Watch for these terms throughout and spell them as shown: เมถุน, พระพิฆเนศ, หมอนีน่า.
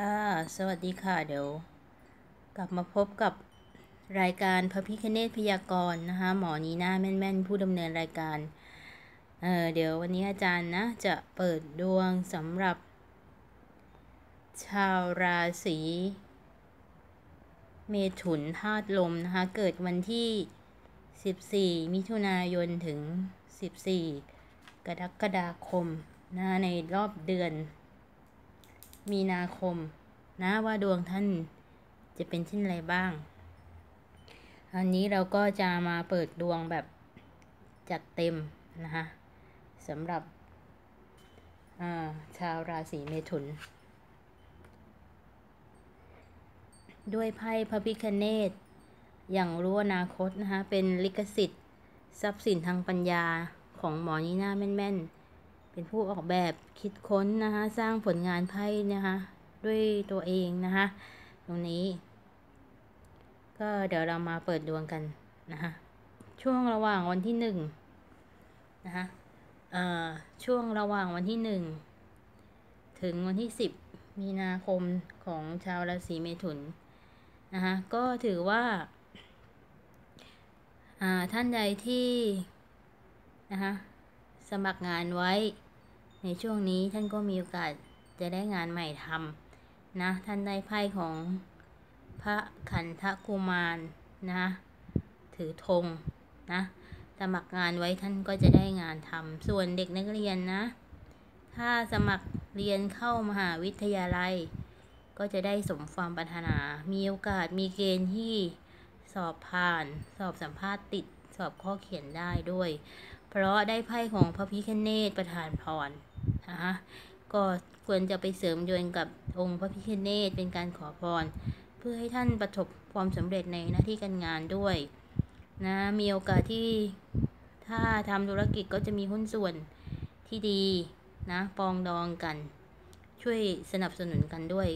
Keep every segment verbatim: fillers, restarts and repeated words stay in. ค่ะสวัสดีค่ะเดี๋ยวกลับมาพบกับรายการพระพิฆเนศพยากรณ์นะคะหมอนีน่าแม่นๆผู้ดำเนินรายการเออเดี๋ยววันนี้อาจารย์นะจะเปิดดวงสำหรับชาวราศีเมถุนธาตุลมนะคะเกิดวันที่สิบสี่มิถุนายนถึงสิบสี่กรกฎาคมนะในรอบเดือนมีนาคมนะว่าดวงท่านจะเป็นเช่นไรบ้างอันนี้เราก็จะมาเปิดดวงแบบจัดเต็มนะคะสำหรับชาวราศีเมถุนด้วยไพ่พระพิฆเนศอย่างรู้อนาคตนะคะเป็นลิขสิทธิ์ทรัพย์สินทางปัญญาของหมอนีน่าแม่นๆเป็นผู้ออกแบบคิดค้นนะคะสร้างผลงานไพ่นะคะด้วยตัวเองนะคะตรงนี้ก็เดี๋ยวเรามาเปิดดวงกันนะคะช่วงระหว่างวันที่หนึ่งนะคะช่วงระหว่างวันที่หนึ่งถึงวันที่สิบมีนาคมของชาวราศีเมถุนนะคะก็ถือว่าท่านใดที่นะคะสมัครงานไว้ในช่วงนี้ท่านก็มีโอกาสจะได้งานใหม่ทำนะท่านได้ไพ่ของพระขันธกุมารนะถือธงนะสมัครงานไว้ท่านก็จะได้งานทำส่วนเด็กนักเรียนนะถ้าสมัครเรียนเข้ามหาวิทยาลัยก็จะได้สมความปรารถนามีโอกาสมีเกณฑ์ที่สอบผ่านสอบสัมภาษณ์ติดสอบข้อเขียนได้ด้วยเพราะได้ไพ่ของพระพิฆเนศประทานพรนะคะก็ควรจะไปเสริมโยงกับองค์พระพิฆเนศเป็นการขอพรเพื่อให้ท่านประสบความสำเร็จในหน้าที่การงานด้วยนะมีโอกาสที่ถ้าทำธุรกิจก็จะมีหุ้นส่วนที่ดีนะปองดองกันช่วยสนับสนุนกันด้วย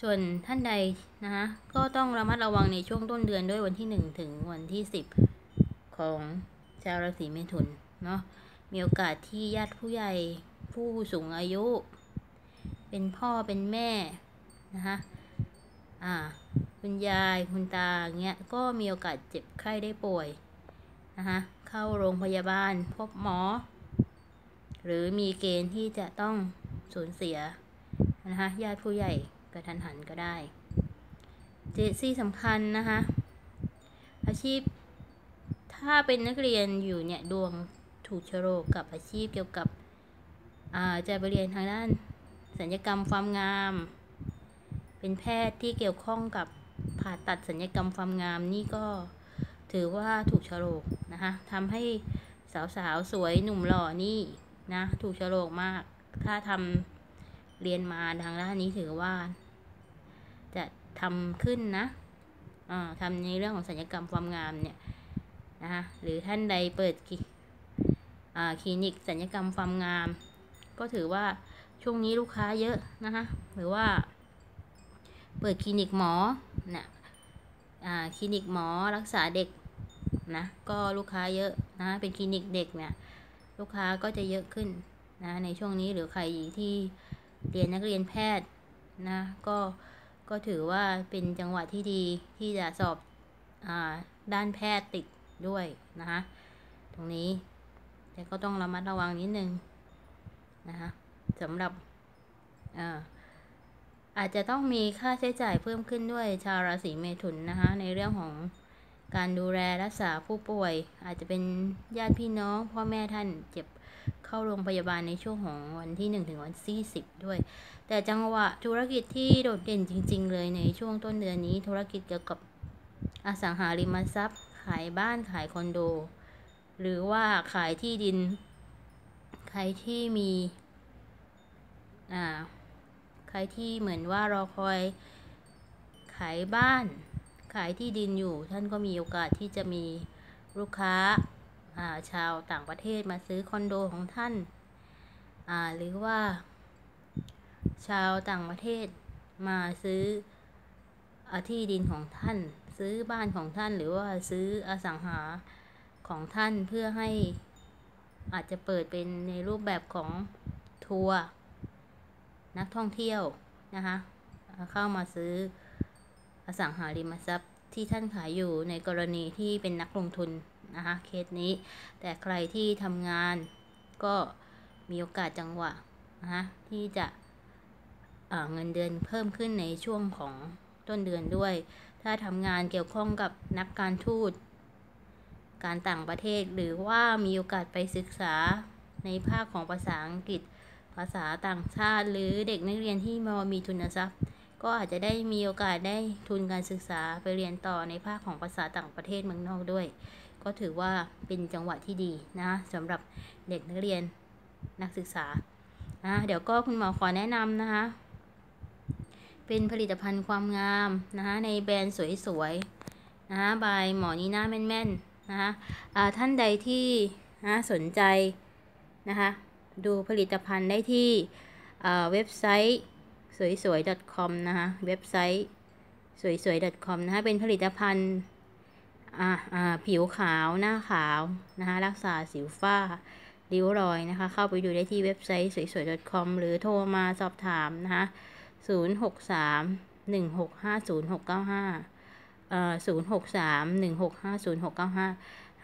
ส่วนท่านใดนะคะก็ต้องระมัดระวังในช่วงต้นเดือนด้วยวันที่หนึ่งถึงวันที่สิบของชาวราศีเมถุนเนาะมีโอกาสที่ญาติผู้ใหญ่ผู้สูงอายุเป็นพ่อเป็นแม่นะคะอ่าคุณยายคุณตาเงี้ยก็มีโอกาสเจ็บไข้ได้ป่วยนะคะเข้าโรงพยาบาลพบหมอหรือมีเกณฑ์ที่จะต้องสูญเสียนะคะญาติผู้ใหญ่กระทันหันก็ได้เจซี่สำคัญนะคะอาชีพถ้าเป็นนักเรียนอยู่เนี่ยดวงถูกชะโลกกับอาชีพเกี่ยวกับอ่าจะไปเรียนทางด้านศัลยกรรมความงามเป็นแพทย์ที่เกี่ยวข้องกับผ่าตัดศัลยกรรมความงามนี่ก็ถือว่าถูกชะโลกนะคะทำให้สาวสาวสวยหนุ่มหล่อนี่นะถูกชะโลกมากถ้าทำเรียนมาทางด้านนี้ถือว่าจะทำขึ้นนะอ่าทำในเรื่องของศัลยกรรมความงามเนี่ยนะคะหรือท่านใดเปิดคลินิกศัลยกรรมความงามก็ถือว่าช่วงนี้ลูกค้าเยอะนะคะหรือว่าเปิดคลินิกหมอนะอ่าคลินิกหมอรักษาเด็กนะก็ลูกค้าเยอะนะเป็นคลินิกเด็กเนี่ยลูกค้าก็จะเยอะขึ้นนะในช่วงนี้หรือใครที่เรียนนักเรียนแพทย์นะก็ก็ถือว่าเป็นจังหวะที่ดีที่จะสอบอ่าด้านแพทย์ติดด้วยนะคะตรงนี้แต่ก็ต้องระมัดระวังนิดนึงนะคะสำหรับอ่าอาจจะต้องมีค่าใช้จ่ายเพิ่มขึ้นด้วยชาวราศีเมถุนนะคะในเรื่องของการดูแลรักษาผู้ป่วยอาจจะเป็นญาติพี่น้องพ่อแม่ท่านเจ็บเข้าโรงพยาบาลในช่วงของวันที่หนึ่งถึงวันที่สิบด้วยแต่จังหวะธุรกิจที่โดดเด่นจริงๆเลยในช่วงต้นเดือนนี้ธุรกิจเกี่ยวกับอสังหาริมทรัพย์ขายบ้านขายคอนโดหรือว่าขายที่ดินใครที่มีอ่าใครที่เหมือนว่ารอคอยขายบ้านขายที่ดินอยู่ท่านก็มีโอกาสที่จะมีลูกค้าอ่าชาวต่างประเทศมาซื้อคอนโดของท่านอ่าหรือว่าชาวต่างประเทศมาซื้อที่ดินของท่านซื้อบ้านของท่านหรือว่าซื้ออสังหาของท่านเพื่อให้อาจจะเปิดเป็นในรูปแบบของทัวร์ นักท่องเที่ยวนะคะเข้ามาซื้ออสังหาริมทรัพย์ที่ท่านขายอยู่ในกรณีที่เป็นนักลงทุนนะคะเคสนี้แต่ใครที่ทำงานก็มีโอกาสจังหวะนะคะที่จะเงินเดือนเพิ่มขึ้นในช่วงของต้นเดือนด้วยถ้าทำงานเกี่ยวข้องกับนักการทูตการต่างประเทศหรือว่ามีโอกาสไปศึกษาในภาคของภาษาอังกฤษภาษาต่างชาติหรือเด็กนักเรียนที่มามีทุนทรัพย์ก็อาจจะได้มีโอกาสได้ทุนการศึกษาไปเรียนต่อในภาคของภาษาต่างประเทศเมืองนอกด้วยก็ถือว่าเป็นจังหวะที่ดีนะสำหรับเด็กนักเรียนนักศึกษานะเดี๋ยวก็คุณหมอขอแนะนำนะคะเป็นผลิตภัณฑ์ความงามนะคะในแบรนด์สวยๆนะคะบายหมอนีน่าแม่นๆนะคะท่านใดที่นะสนใจนะคะดูผลิตภัณฑ์ได้ที่เว็บไซต์สวยๆ .com นะคะเว็บไซต์สวยๆ .com นะคะเป็นผลิตภัณฑ์ผิวขาวหน้าขาวนะคะรักษาสิวฝ้าริ้วรอยนะคะเข้าไปดูได้ที่เว็บไซต์สวยๆ .com หรือโทรมาสอบถามนะคะศูนย์ หก สาม หนึ่ง หก ห้า ศูนย์ หก เก้า ห้า ศูนย์ หก สาม หนึ่ง หก ห้า ศูนย์ หก เก้า ห้า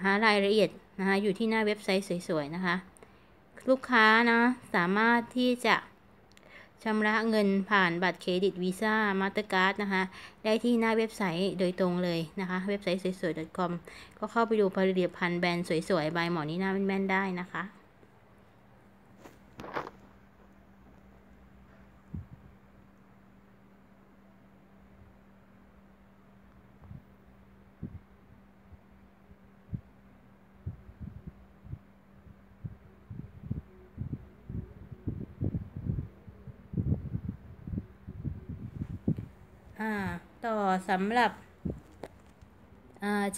หารายละเอียดนะคะอยู่ที่หน้าเว็บไซต์สวยๆนะคะลูกค้านะสามารถที่จะชำระเงินผ่านบัตรเครดิตวีซ่ามาสเตอร์การ์ดนะคะได้ที่หน้าเว็บไซต์โดยตรงเลยนะคะเว็บไซต์สวยๆ .com ก็เข้าไปดูผลิตภัณฑ์แบรนด์สวยๆบายหมอนีน่าแม่นๆได้นะคะต่อสำหรับ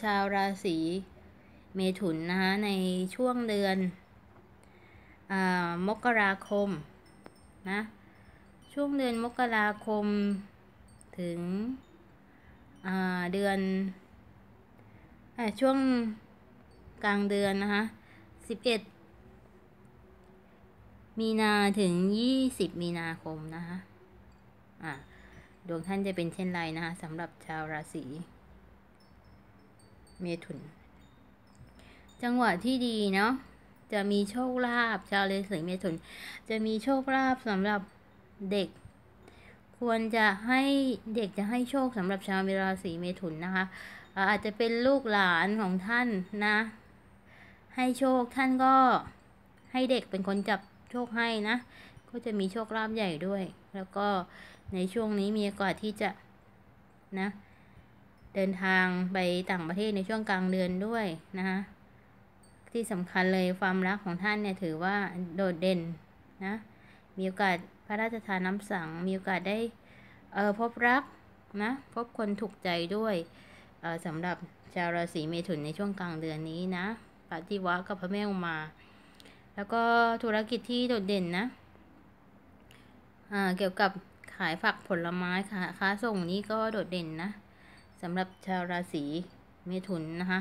ชาวราศีเมถุนนะคะในช่วงเดือนมกราคมนะช่วงเดือนมกราคมถึงเดือนช่วงกลางเดือนนะคะสิบเอ็ดมีนาถึงยี่สิบมีนาคมนะคะอ่าดวงท่านจะเป็นเช่นไรนะคะสำหรับชาวราศีเมถุนจังหวะที่ดีเนาะจะมีโชคลาภชาวราศีเมถุนจะมีโชคลาภสำหรับเด็กควรจะให้เด็กจะให้โชคสำหรับชาวราศีเมถุนนะคะอาจจะเป็นลูกหลานของท่านนะให้โชคท่านก็ให้เด็กเป็นคนจับโชคให้นะก็จะมีโชคลาภใหญ่ด้วยแล้วก็ในช่วงนี้มีโอกาสที่จะนะเดินทางไปต่างประเทศในช่วงกลางเดือนด้วยนะคะที่สำคัญเลยความรักของท่านเนี่ยถือว่าโดดเด่นนะมีโอกาสพระราชทานน้ำสังมีโอกาสได้เอ่อพบรักนะพบคนถูกใจด้วยเอ่อสำหรับชาวราศีเมถุนในช่วงกลางเดือนนี้นะปฏิวัติกับพระแม่อุมาแล้วก็ธุรกิจที่โดดเด่นนะอ่าเกี่ยวกับขายผักผลไม้ค่ะค้าส่งนี้ก็โดดเด่นนะสำหรับชาวราศีเมถุนนะคะ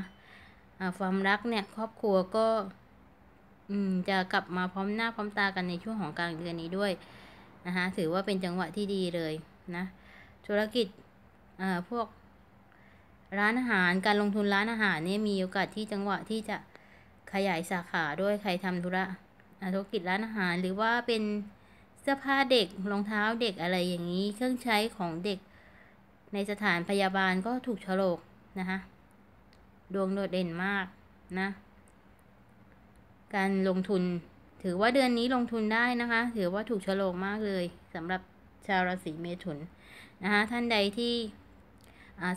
ความรักเนี่ยครอบครัวก็จะกลับมาพร้อมหน้าพร้อมตากันในช่วงของกลางเดือนนี้ด้วยนะคะถือว่าเป็นจังหวะที่ดีเลยนะธุรกิจพวกร้านอาหารการลงทุนร้านอาหารเนี่ยมีโอกาสที่จังหวะที่จะขยายสาขาด้วยใครทำธุระธุรกิจร้านอาหารหรือว่าเป็นเสื้อผ้าเด็กรองเท้าเด็กอะไรอย่างนี้เครื่องใช้ของเด็กในสถานพยาบาลก็ถูกฉลกนะคะดวงโดดเด่นมากนะการลงทุนถือว่าเดือนนี้ลงทุนได้นะคะถือว่าถูกฉลกมากเลยสำหรับชาวราศีเมถุนนะคะท่านใดที่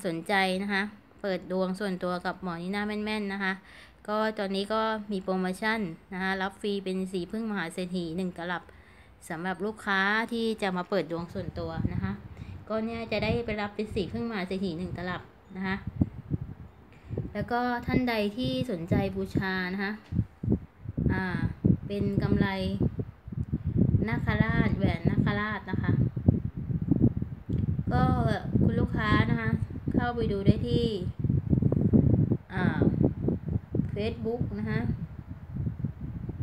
สนใจนะคะเปิดดวงส่วนตัวกับหมอนีน่าแม่นๆนะคะก็ตอนนี้ก็มีโปรโมชั่นนะคะรับฟรีเป็นสีพึ่งมหาเศรษฐีหนึ่งตลับสำหรับลูกค้าที่จะมาเปิดดวงส่วนตัวนะคะก็เนี่ยจะได้ไปรับเป็นสีพึ่งมหาเศรษฐีหนึ่งตลับนะคะแล้วก็ท่านใดที่สนใจบูชานะคะอ่าเป็นกำไรนาคราชแหวนนาคราชนะคะก็คุณลูกค้านะคะเข้าไปดูได้ที่อ่า Facebook นะคะ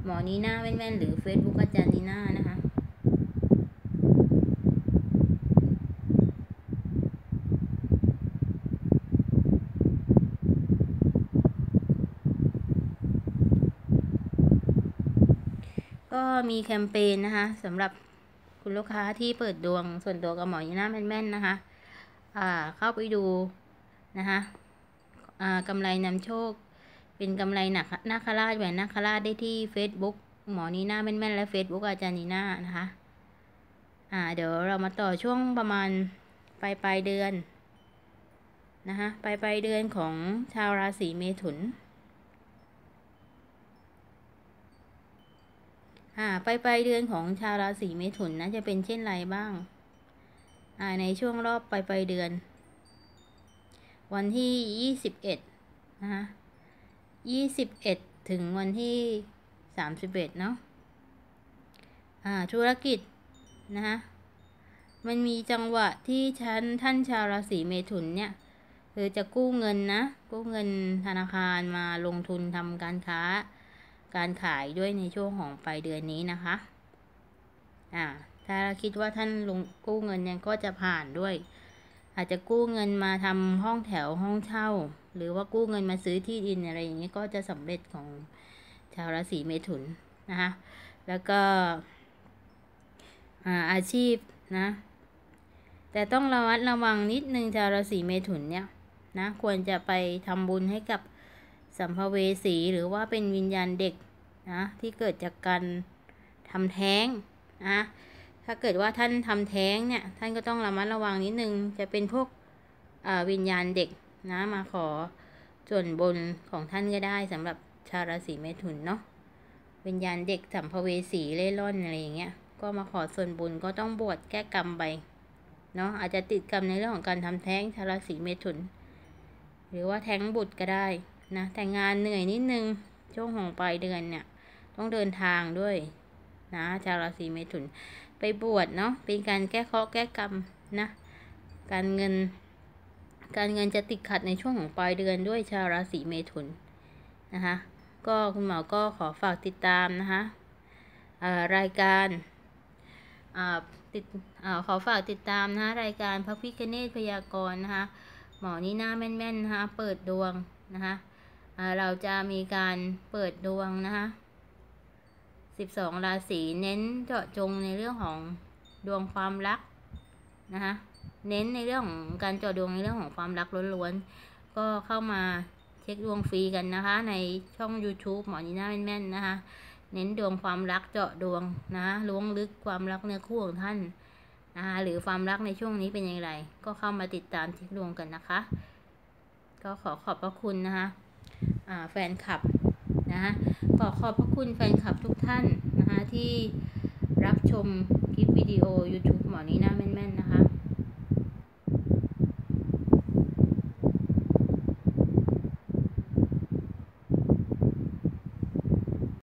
หมอนีน่าแม่นๆหรือ Facebook อาจารย์นีน่านะคะ มีแคมเปญ น, นะคะสำหรับคุณลูกค้าที่เปิดดวงส่วนตัวกับหมอยีน่าแม่นๆนะคะอ่าเข้าไปดูนะคะอ่ากำไรนำโชคเป็นกำไรหนักนาคราชแหวนนาคราชได้ที่ Facebook หมอนีน่าแม่นๆและ Facebook อาจารย์นีน่านะคะอ่าเดี๋ยวเรามาต่อช่วงประมาณปลายปลายเดือนนะคะปลายปลายเดือนของชาวราศีเมถุนอ่าปลายปลายเดือนของชาวราศีเมถุนนะจะเป็นเช่นไรบ้างอ่าในช่วงรอบปลายปลายเดือนวันที่ยี่สิบเอ็ดนะคะยี่สิบเอ็ดถึงวันที่สามสิบเอ็ดเนาะอ่าธุรกิจนะคะมันมีจังหวะที่ฉันท่านชาวราศีเมถุนเนี่ยคือจะกู้เงินนะกู้เงินธนาคารมาลงทุนทำการค้าการขายด้วยในช่วงของปลายเดือนนี้นะคะอ่าถ้าคิดว่าท่านลงกู้เงินเนี่ยก็จะผ่านด้วยอาจจะกู้เงินมาทำห้องแถวห้องเช่าหรือว่ากู้เงินมาซื้อที่ดินอะไรอย่างนี้ก็จะสำเร็จของชาวราศีเมถุนนะคะแล้วก็อ่าอาชีพนะแต่ต้องระมัดระวังนิดนึงชาวราศีเมถุนเนี่ยนะควรจะไปทำบุญให้กับสัมภเวสีหรือว่าเป็นวิญญาณเด็กนะที่เกิดจากการทำแท้งนะถ้าเกิดว่าท่านทำแท้งเนี่ยท่านก็ต้องระมัดระวังนิดนึงจะเป็นพวกวิญญาณเด็กนะมาขอส่วนบุญของท่านก็ได้สำหรับชาวราศีเมถุนเนาะวิญญาณเด็กสัมภเวสีเล่ร่อนอะไรอย่างเงี้ยก็มาขอส่วนบุญก็ต้องบวชแก้กรรมไปเนาะอาจจะติดกรรมในเรื่องของการทำแท้งชาวราศีเมถุนหรือว่าแท้งบุตรก็ได้นะแต่งานเหนื่อยนิดนึงช่วงของปลายเดือนเนี่ยต้องเดินทางด้วยนะชาวราศีเมถุนไปบวชเนาะเป็นการแก้เคราะห์แก้กรรมนะการเงินการเงินจะติดขัดในช่วงของปลายเดือนด้วยชาวราศีเมถุนนะคะก็คุณหมอก็ขอฝากติดตามนะคะรายการติดขอฝากติดตามนะรายการพระพิฆเนศพยากรณ์นะคะหมอนีน่าแม่นๆนะคะเปิดดวงนะคะเราจะมีการเปิดดวงนะคะสิบสองราศีเน้นเจาะจงในเรื่องของดวงความรักนะคะเน้นในเรื่องของการเจาะดวงในเรื่องของความรักล้วนๆก็เข้ามาเช็คดวงฟรีกันนะคะในช่อง YouTube หมอนีน่าแม่นๆนะคะเน้นดวงความรักเจาะดวงนะล้วงลึกความรักเนื้อคู่ของท่านนะคะหรือความรักในช่วงนี้เป็นอย่างไรก็เข้ามาติดตามเช็คดวงกันนะคะก็ขอขอบพระคุณนะคะแฟนคลับนะคะขอขอบพระคุณแฟนคลับทุกท่านนะคะที่รับชมคลิปวิดีโอ YouTube หมอนีน่าแม่นๆนะคะ